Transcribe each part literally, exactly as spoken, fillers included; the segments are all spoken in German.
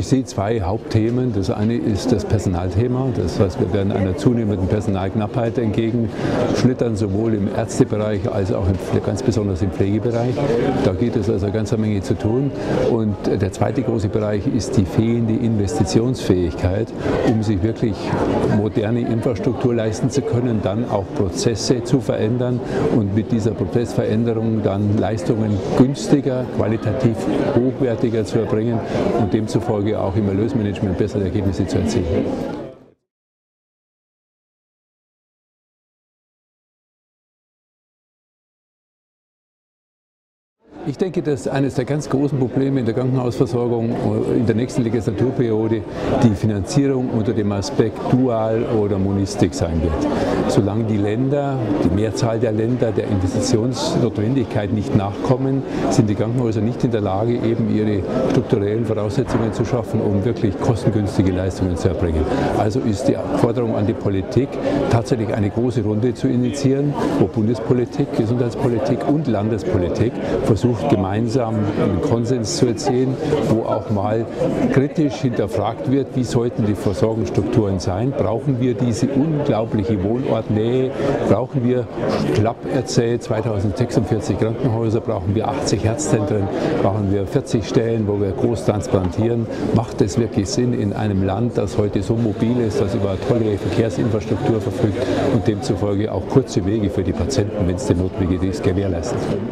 Ich sehe zwei Hauptthemen. Das eine ist das Personalthema. Das heißt, wir werden einer zunehmenden Personalknappheit entgegenschlittern, sowohl im Ärztebereich als auch im, ganz besonders im Pflegebereich. Da geht es also eine ganze Menge zu tun. Und der zweite große Bereich ist die fehlende Investitionsfähigkeit, um sich wirklich moderne Infrastruktur leisten zu können, dann auch Prozesse zu verändern und mit dieser Prozessveränderung dann Leistungen günstiger, qualitativ hochwertiger zu erbringen und demzufolge auch im Erlösmanagement bessere Ergebnisse zu erzielen. Ich denke, dass eines der ganz großen Probleme in der Krankenhausversorgung in der nächsten Legislaturperiode die Finanzierung unter dem Aspekt dual oder monistik sein wird. Solange die Länder, die Mehrzahl der Länder der Investitionsnotwendigkeit nicht nachkommen, sind die Krankenhäuser nicht in der Lage, eben ihre strukturellen Voraussetzungen zu schaffen, um wirklich kostengünstige Leistungen zu erbringen. Also ist die Forderung an die Politik, tatsächlich eine große Runde zu initiieren, wo Bundespolitik, Gesundheitspolitik und Landespolitik versuchen, gemeinsam einen Konsens zu erzielen, wo auch mal kritisch hinterfragt wird, wie sollten die Versorgungsstrukturen sein, brauchen wir diese unglaubliche Wohnortnähe, brauchen wir, schlapp erzählt, zweitausendsechsundvierzig Krankenhäuser, brauchen wir achtzig Herzzentren, brauchen wir vierzig Stellen, wo wir groß transplantieren, macht es wirklich Sinn in einem Land, das heute so mobil ist, das über eine tolle Verkehrsinfrastruktur verfügt und demzufolge auch kurze Wege für die Patienten, wenn es denn notwendig ist, gewährleistet wird.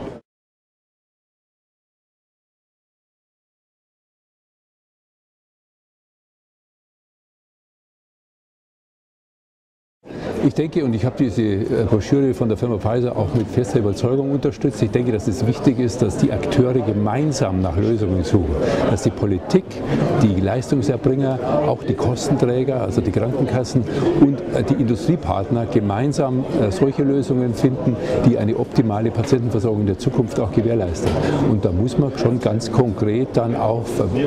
Ich denke, und ich habe diese Broschüre von der Firma Pfizer auch mit fester Überzeugung unterstützt, ich denke, dass es wichtig ist, dass die Akteure gemeinsam nach Lösungen suchen. Dass die Politik, die Leistungserbringer, auch die Kostenträger, also die Krankenkassen und die Industriepartner gemeinsam solche Lösungen finden, die eine optimale Patientenversorgung in der Zukunft auch gewährleisten. Und da muss man schon ganz konkret dann auch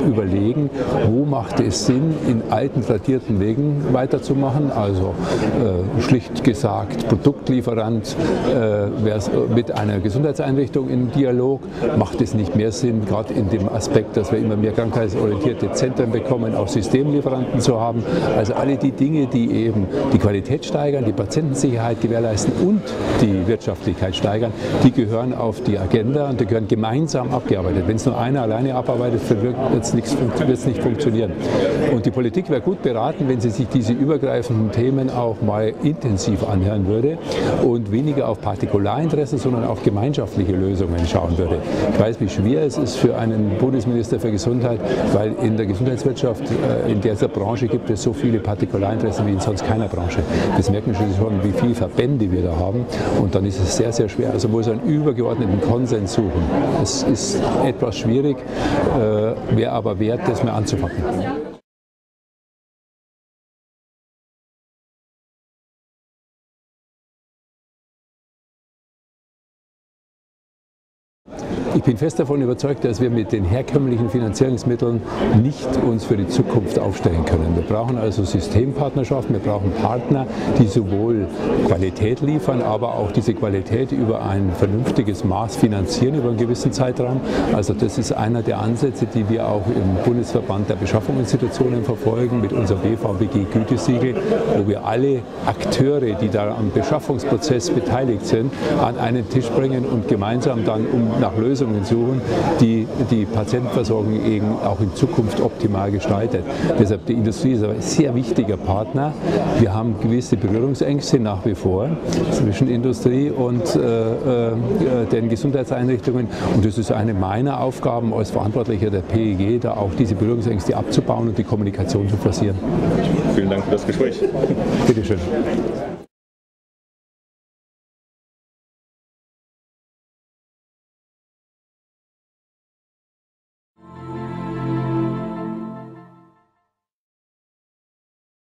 überlegen, wo macht es Sinn, in alten, tradierten Wegen weiterzumachen, also schlicht gesagt, Produktlieferant äh, mit einer Gesundheitseinrichtung im Dialog, macht es nicht mehr Sinn, gerade in dem Aspekt, dass wir immer mehr krankheitsorientierte Zentren bekommen, auch Systemlieferanten zu haben. Also alle die Dinge, die eben die Qualität steigern, die Patientensicherheit gewährleisten und die Wirtschaftlichkeit steigern, die gehören auf die Agenda und die gehören gemeinsam abgearbeitet. Wenn es nur einer alleine abarbeitet, wird es nicht, nicht funktionieren. Und die Politik wäre gut beraten, wenn sie sich diese übergreifenden Themen auch mal intensiv anhören würde und weniger auf Partikularinteressen, sondern auf gemeinschaftliche Lösungen schauen würde. Ich weiß, wie schwer es ist für einen Bundesminister für Gesundheit, weil in der Gesundheitswirtschaft, in dieser Branche gibt es so viele Partikularinteressen wie in sonst keiner Branche. Das merken Sie schon, wie viele Verbände wir da haben und dann ist es sehr, sehr schwer. Also muss einen übergeordneten Konsens suchen. Es ist etwas schwierig, wäre aber wert, das mal anzupacken. Ich bin fest davon überzeugt, dass wir mit den herkömmlichen Finanzierungsmitteln nicht uns für die Zukunft aufstellen können. Wir brauchen also Systempartnerschaften, wir brauchen Partner, die sowohl Qualität liefern, aber auch diese Qualität über ein vernünftiges Maß finanzieren, über einen gewissen Zeitraum. Also das ist einer der Ansätze, die wir auch im Bundesverband der Beschaffungsinstitutionen verfolgen, mit unserem B V B G-Gütesiegel, wo wir alle Akteure, die da am Beschaffungsprozess beteiligt sind, an einen Tisch bringen und gemeinsam dann um nach Lösungen suchen, die die Patientenversorgung eben auch in Zukunft optimal gestaltet. Deshalb die Industrie ist ein sehr wichtiger Partner. Wir haben gewisse Berührungsängste nach wie vor zwischen Industrie und äh, äh, den Gesundheitseinrichtungen und das ist eine meiner Aufgaben als Verantwortlicher der P E G, da auch diese Berührungsängste abzubauen und die Kommunikation zu forcieren. Vielen Dank für das Gespräch. Bitteschön.